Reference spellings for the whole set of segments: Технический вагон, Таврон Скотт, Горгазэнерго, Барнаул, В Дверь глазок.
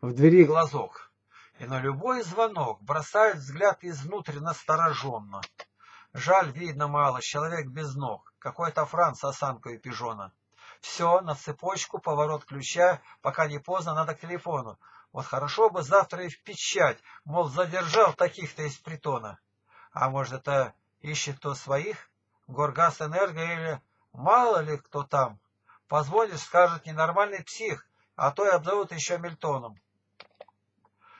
в двери глазок, и на любой звонок бросает взгляд изнутри настороженно. Жаль, видно мало, человек без ног, какой-то Франц осанка и пижона. Все, на цепочку, поворот ключа, пока не поздно, надо к телефону. Вот хорошо бы завтра и в печать, мол, задержал таких-то из притона. А может, это ищет кто своих? Горгазэнерго или мало ли кто там? Позвонишь, скажет ненормальный псих, а то и обзовут еще Мильтоном.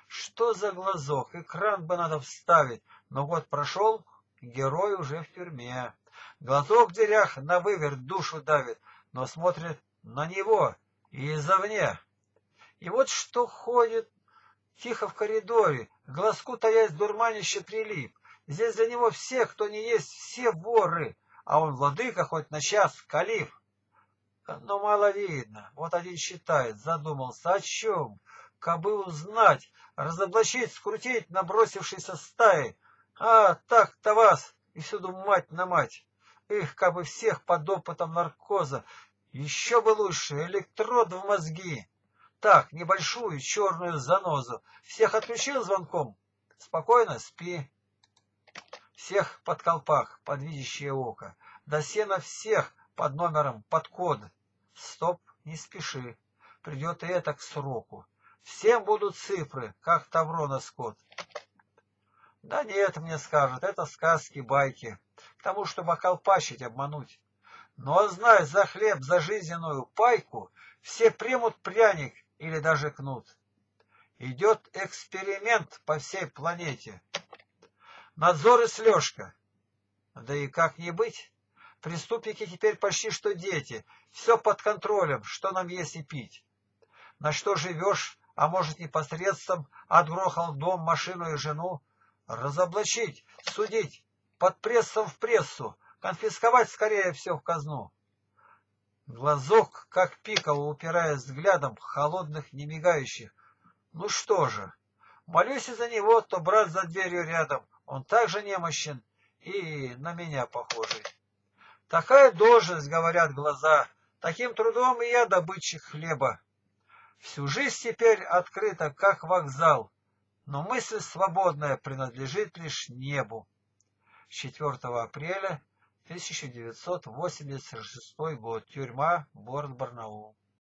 Что за глазок? Экран бы надо вставить. Но год прошел, герой уже в тюрьме. Глазок в дверях на выверт душу давит, но смотрит на него и извне. И вот что ходит тихо в коридоре, глазку таясь дурманище прилип. Здесь для него все, кто не есть, все воры, а он владыка хоть на час, калиф. Но мало видно, вот один считает, задумался, о чем, кабы узнать, разоблачить, скрутить набросившейся стаи. А так-то вас, и всюду мать на мать. Их, кабы всех под опытом наркоза, еще бы лучше, электрод в мозги. Так, небольшую черную занозу. Всех отключил звонком? Спокойно спи. Всех под колпак, под видящее око. До сена всех под номером, под код. Стоп, не спеши. Придет и это к сроку. Всем будут цифры, как Таврона Скотт. Да нет, мне скажут, это сказки, байки. К тому, чтобы околпачить, обмануть. Но знай, за хлеб, за жизненную пайку все примут пряник или даже кнут. Идет эксперимент по всей планете. Надзор и слежка. Да и как не быть? Преступники теперь почти что дети. Все под контролем, что нам есть и пить. На что живешь, а может непосредством, отгрохал дом, машину и жену. Разоблачить, судить, под прессом в прессу, конфисковать скорее все в казну. Глазок, как пиково, упираясь взглядом холодных, не мигающих. Ну что же, молюсь из-за него, то брат за дверью рядом, он также немощен и на меня похожий. Такая должность, говорят глаза, таким трудом и я добытчик хлеба. Всю жизнь теперь открыта, как вокзал. Но мысль свободная принадлежит лишь небу. 4 апреля 1986 год. Тюрьма, город Барнаул.